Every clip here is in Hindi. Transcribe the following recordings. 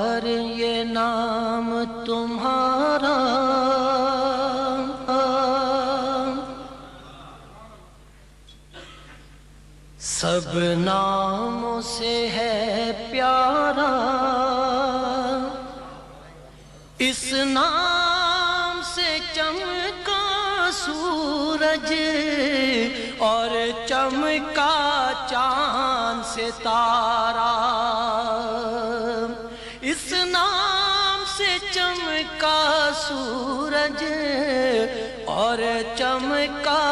सरकार ये नाम तुम्हारा, सब नामों से है प्यारा। इस नाम से चमका सूरज और चमका चांद सितारा। इस नाम से चमका सूरज और चमका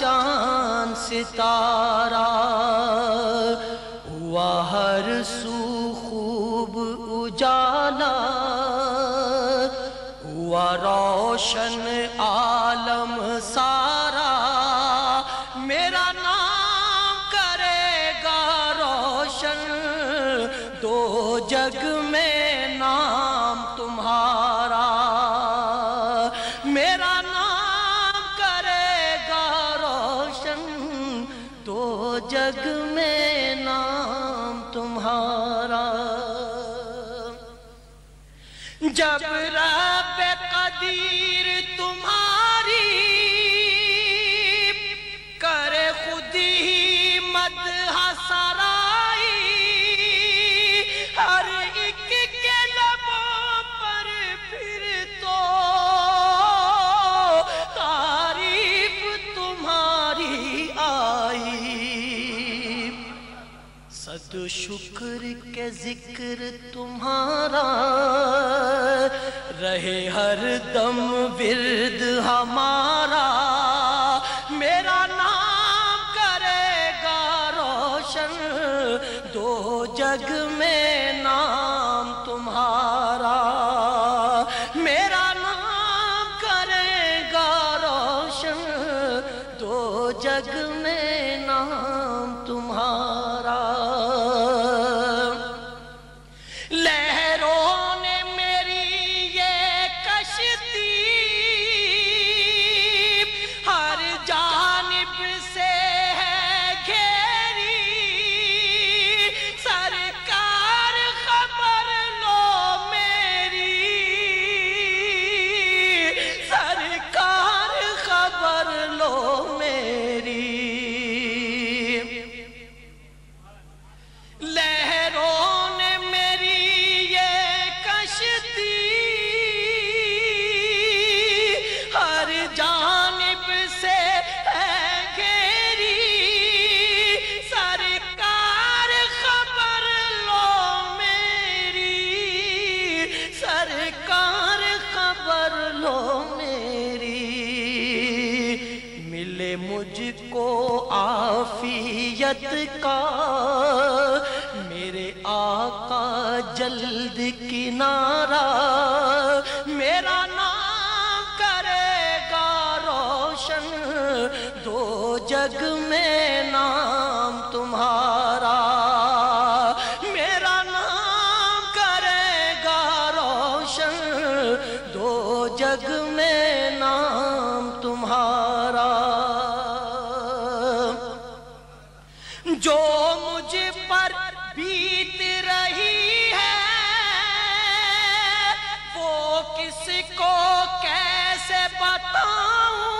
चांद सितारा। हुआ हर सू खूब उजाला, हुआ रोशन आलम सारा। मेरा नाम करेगा रोशन दो जग में तुम्हारा। मेरा नाम करेगा रोशन तो जग में नाम तुम्हारा। जब रब कदीर तुम्हारी करे खुद ही मत हसराई। हर सद शुक्र के जिक्र तुम्हारा रहे हर दम विरद हमारा। मेरा नाम करेगा रोशन दो जग में नाम तुम्हारा। मेरा नाम करेगा रोशन दो जग में नाम तुम्हारा। मुझको आफियत का मेरे आका जल्द किनारा। मेरा नाम करेगा रोशन दो जग में नाम तुम्हारा। मेरा नाम करेगा रोशन दो जग में नाम तुम्हारा। जो मुझ पर बीत रही है वो किसको कैसे बताऊं।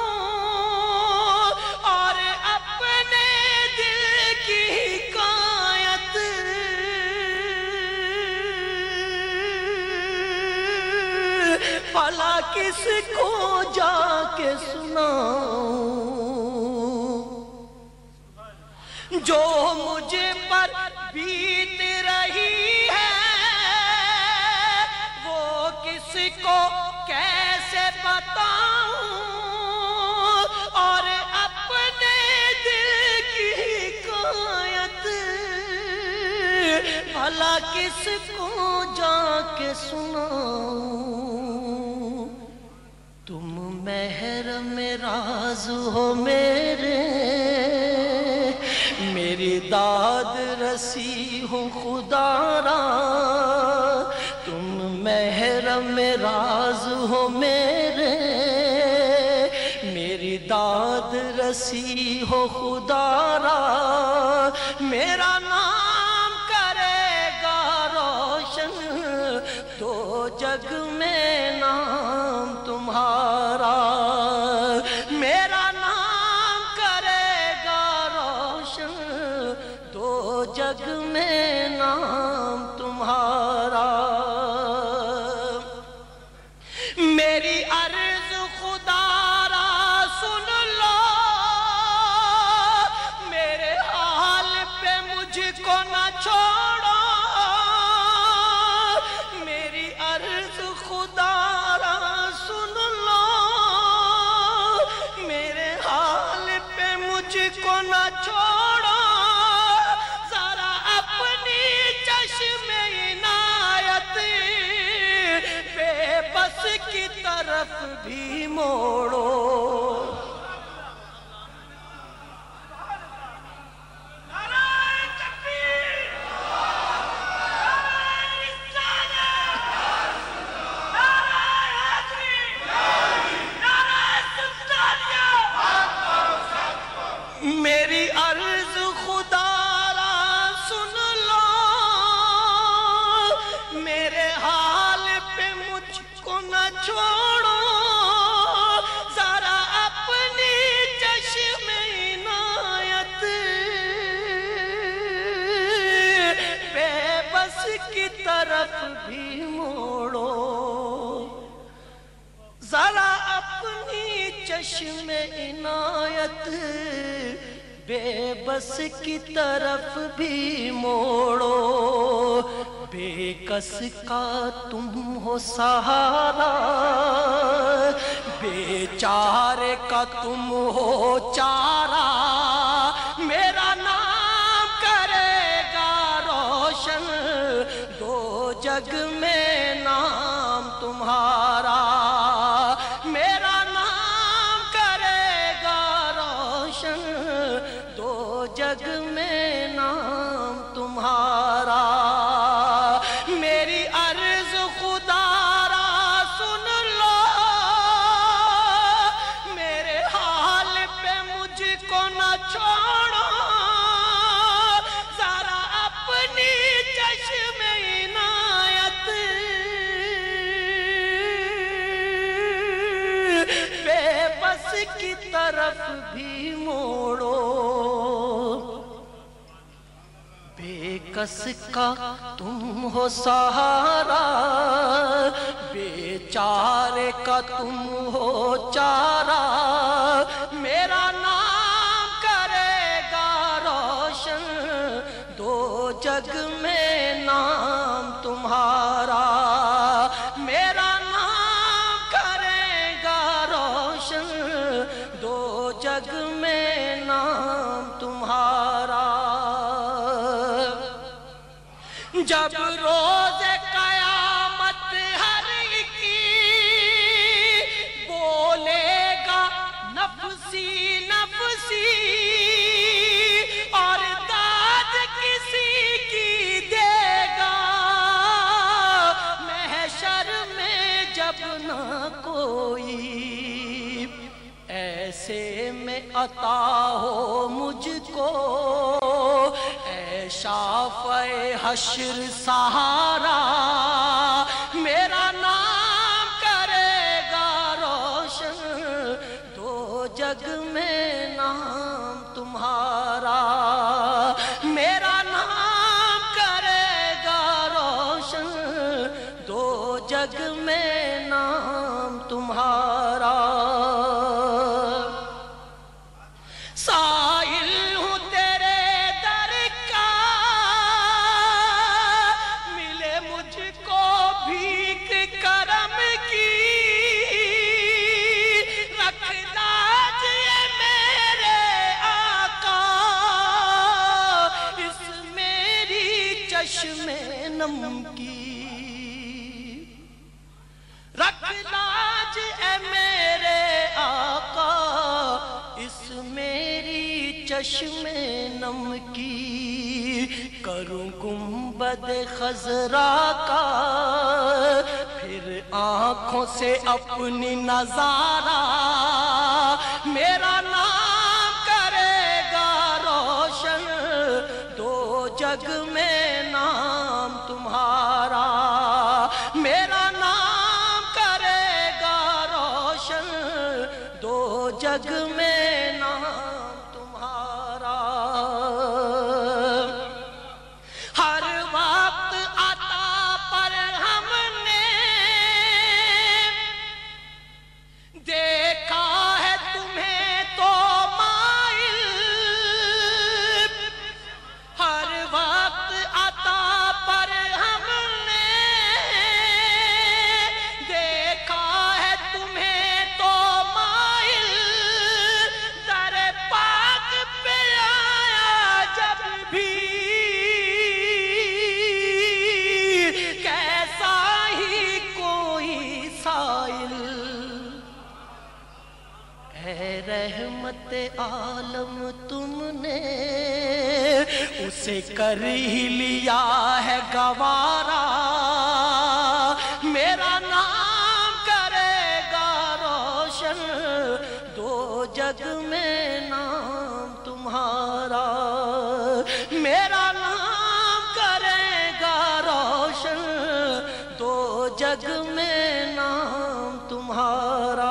और अपने दिल की हिकायत भला किसको जाके सुनाऊं। जो मुझे पर बीत रही है वो किसको कैसे बताऊं। और अपने दिल की हिकायत भला किसको जाके सुनाऊं। तुम मेहर में राज हो मेरे, मेरी दाद रसी हो खुदारा। तुम महरम राज हो मेरे, मेरी दाद रसी हो खुदारा। मेरा नाम करेगा रोशन दो जग में नाम तुम्हारा, मेरा नाम करेगा रोशन। दो जग में नाम तुम्हारा, मेरी अर्ज खुदारा सुन लो। मेरे हाल पे मुझको न छोड़ो, छोड़ो जरा अपनी चश्मे इनायत बेबस की तरफ भी मोड़ो। मेरी अर्ज खुदारा सुन लो, मेरे हाल पे मुझको न छोड़ो, जरा अपनी चश्मे इनायत बेबस की तरफ भी मोड़ो। जरा अपनी चश्मे इनायत बेबस की तरफ भी मोड़ो। बेकस का तुम हो सहारा, बेचारे का तुम हो चारा। मेरा नाम करेगा रोशन, दो जग में नाम तुम्हारा। जग में नाम तुम्हारा, मेरी अर्ज खुदारा सुन लो। मेरे हाल पे मुझको न छोड़ो, जरा अपनी चश्मे इनायत बेबस की तरफ भी मोड़ो। बेकस का तुम हो सहारा, बेचारे का तुम हो चारा। मेरा नाम करेगा रोशन, दो जग में नाम तुम्हारा। मेरा नाम करेगा रोशन, दो जग में नाम तुम्हारा। जब रोज कयामत हर की बोलेगा नफसी नफसी, और दाद किसी की देगा महशर में जब ना कोई। ऐसे में अता हो मुझको शाफ़े हश्र सहारा। मेरा नाम करेगा रोशन, दो जग में नाम तुम्हारा। मेरा नाम करेगा रोशन, दो जग में नाम तुम्हारा। चश्मे नम की रख लाज ए मेरे आका, इस मेरी चश्मे नम की। करूं गुंबद खजरा का फिर आंखों से अपनी नजारा। मेरा नाम करेगा रोशन, दो जग में नाम तुम्हारा। जग में नाम तुम्हारा हर वक्त आता पर हमने देखा है तुम्हें तो माइल हर वक्त आता पर हमने देखा है तुम्हें तो माइल दर पाक पे आया जब भी कैसा ही कोई साइल ऐ रहमत आलम तुमने उसे कर ही लिया है गवारा मेरा नाम करेगा रोशन दो जग में नाम तुम्हारा मेरा नाम करेगा रोशन दो जग में नाम तुम्हारा।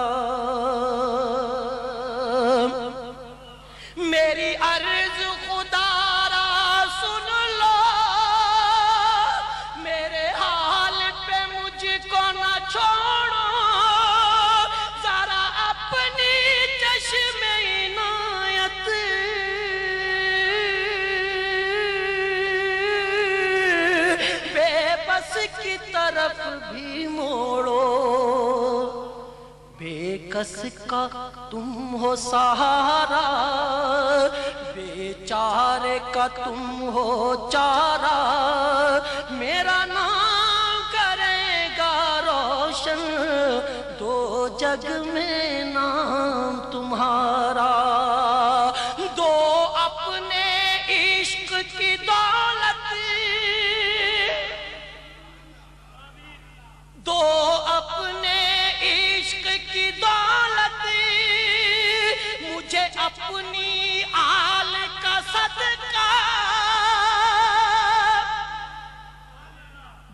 मेरी अर्ज खुदारा सुन लो मेरे हाल पे मुझको ना छोड़ो जरा अपनी चश्मे इनायत बेबस की तरफ भी मोड़ो बेकस का तुम हो सहारा बेचारे का तुम हो चारा मेरा नाम करेगा रोशन दो जग में नाम तुम्हारा दो अपने इश्क की दौलत दो अपने इश्क की दौलत मुझे अपनी आल का सदका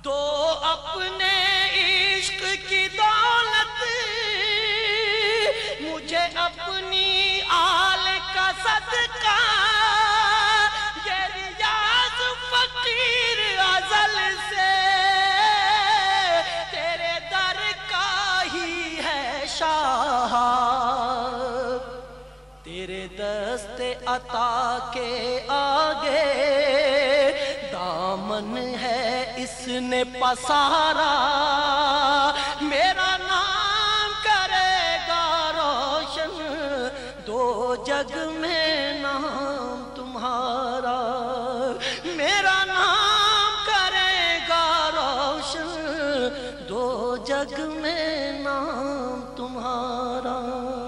दो अपने इश्क की दौलत मुझे अपनी आल का सदका ये रियाज फकीर अजल से तेरे दर का ही है शाह तेरे दस्ते अता के आगे दामन है इसने पसारा मेरा नाम करेगा रोशन दो जग में नाम तुम्हारा मेरा नाम करेगा रोशन दो जग में नाम तुम्हारा।